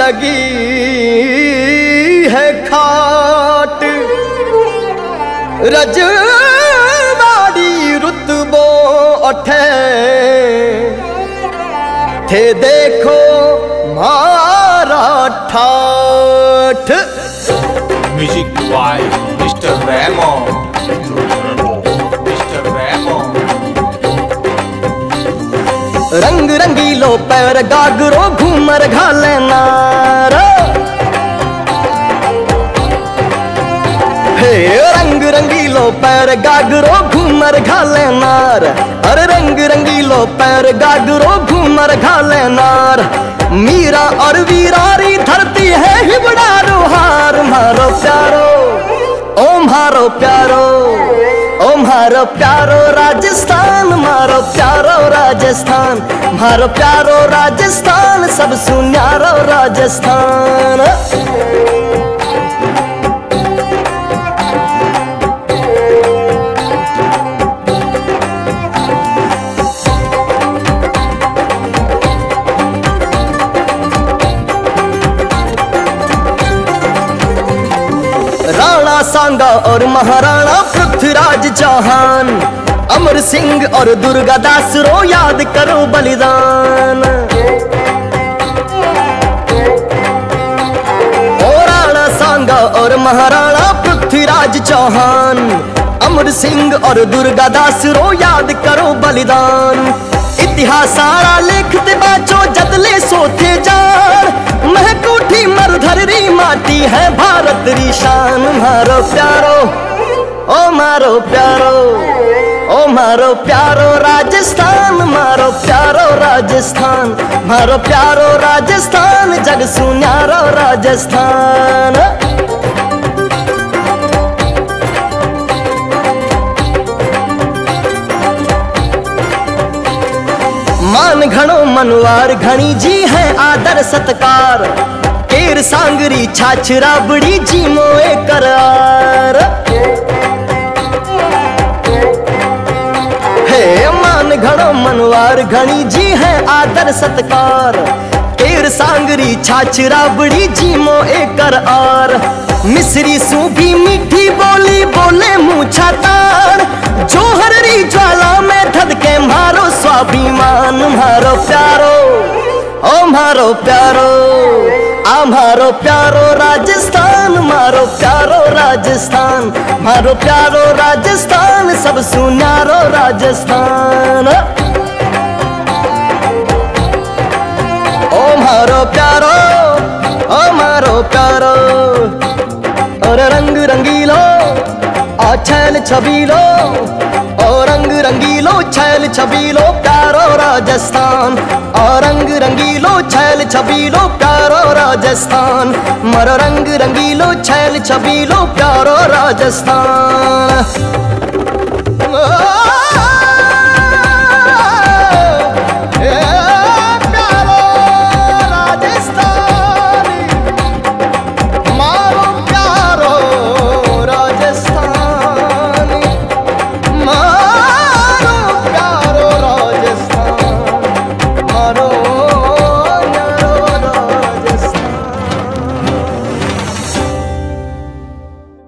लगी है खाट रजवाड़ी रुतबो उठे थे देखो मारा ठाठ। Music by mister Remo. रंग रंगीलो पैर गागरो घूमर घाले नारो हे रंग रंगीलो पैर गागरो घूमर घाले नार। अरे रंग रंगीलो पैर गागरो घूमर घाले नार। मीरा और वीरारी धरती है हिबड़ा रोहार। मारो प्यारो ओ मारो प्यारो ओ मारो प्यारो राजस्थान। मारो प्यारो राजस्थान। मारो प्यारो राजस्थान। सब सुन्यारो राजस्थान। राणा सांगा और महाराणा पृथ्वीराज चौहान, अमर सिंह और दुर्गा दास रो याद करो बलिदान। ओ राणा सांगा और महाराणा पृथ्वीराज चौहान, अमर सिंह और दुर्गा दास रो याद करो बलिदान। इतिहास सारा लिखते बाचो जदले सोते जान। महकूठी मरुधरी माटी है भारत री शान। मारो प्यारो ओ मारो प्यारो ओ मारो प्यारो राजस्थान। मारो प्यारो राजस्थान। मारो प्यारो राजस्थान। जग सुन्यारो राजस्थान। मान घणो मनवार घणी जी है आदर सत्कार। केर सांगरी छाछरा बड़ी जी मोए करार। हे मान घणो मनवार घणी जी है आदर सत्कार। केर सांगरी छाछरा बड़ी जी मोए करार। मिस्री सूभी मीठी बोली बोले मूछा तार। जोहर री ज्वाला में धधके मारो स्वाभिमान। मारो प्यारो ओ मारो प्यारो आ मारो प्यारो राजस्थान। मारो प्यारो राजस्थान। मारो प्यारो राजस्थान। सब सुन्यारो राजस्थान। ओ मारो प्यारो ओ मारो प्यारो। और रंग रंगीलो आ छैल छबीलो। और रंग रंगीलो छैल छबीलो प्यारो राजस्थान। और रंग रंगीलो छैल छबीलो प्यारो राजस्थान। मारो रंग रंगीलो छैल छबीलो प्यारो राजस्थान।